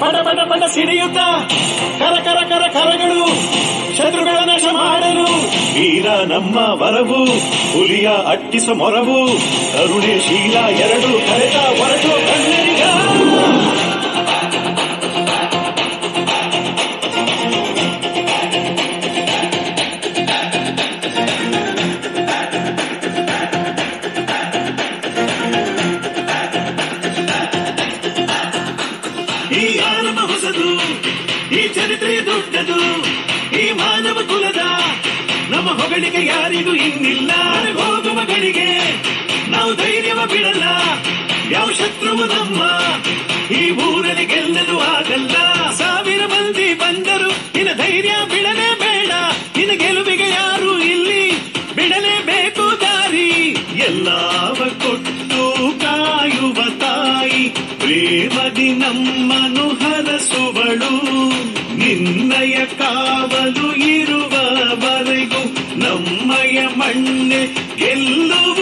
पट पट पट सिडियुत्ता कर कर कर करगळु शत्रुगळ नाश माडनु वीर नम्म वरवु ಹುಲಿಯ ಅಟ್ಟಿಸ ಮೊರವು ಕರುಣೆ ಶೀಲ ಎರಡು ಕರೆತ ಹೊರಟು ಕಣ್ಣರಿಗ चरित्रे दुड्डदु मानव कुलद नम होगळिगे यारिगू इन्निल्ल होगुव ಗಳಿಗೆ नावु धैर्यव बिडल्ल याव शत्रुवु नम्म ई ऊरल्लि गेल्ललु आगल्ल साविर मंदि बंदरु निन धैर्य बिडले बेड निन गेलुविगे यारू इल्लि बिडले बेकु दारी एल्लाव कोट्टु कायुव तायि प्रेमदि नम्मनु हरसुवळु ನಿನ್ನಯ ಕಾವಲು ಇರುವವರೆಗೂ ನಮ್ಮಯ ಮಣ್ಣೆ ಗೆಲ್ಲುವ